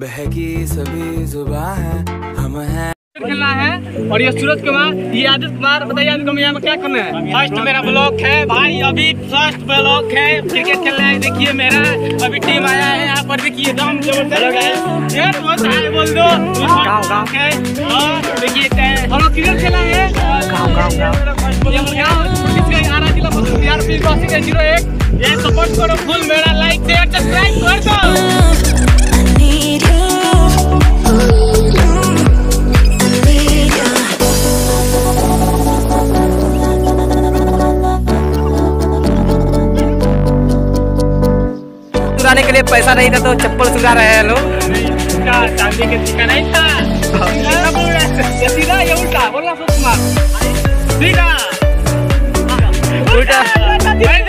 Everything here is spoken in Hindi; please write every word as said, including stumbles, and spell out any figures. बहकी सभी जुबां है हम हैं खेलना है। और ये सूरज कुमार, ये आदित्य कुमार, बताइए आपको यहाँ में क्या करना है। फर्स्ट मेरा ब्लॉक है भाई, अभी फर्स्ट ब्लॉक है, क्रिकेट खेल रहा है। देखिए मेरा अभी टीम आया है यहाँ पर, देखिए दम जबरदस्त है, बहुत हाई बोल दो है। और देखिए हम क्रिकेट खेला है, जीरो एक ये सपोर्ट करो फुल मेरा, लाइक शेयर सब्सक्राइब कर दो। सुधाने के लिए पैसा नहीं था तो चप्पल सुधा रहे हैं लोग। चांदी के टीका नहीं था, सीधा ये उल्टा बोला।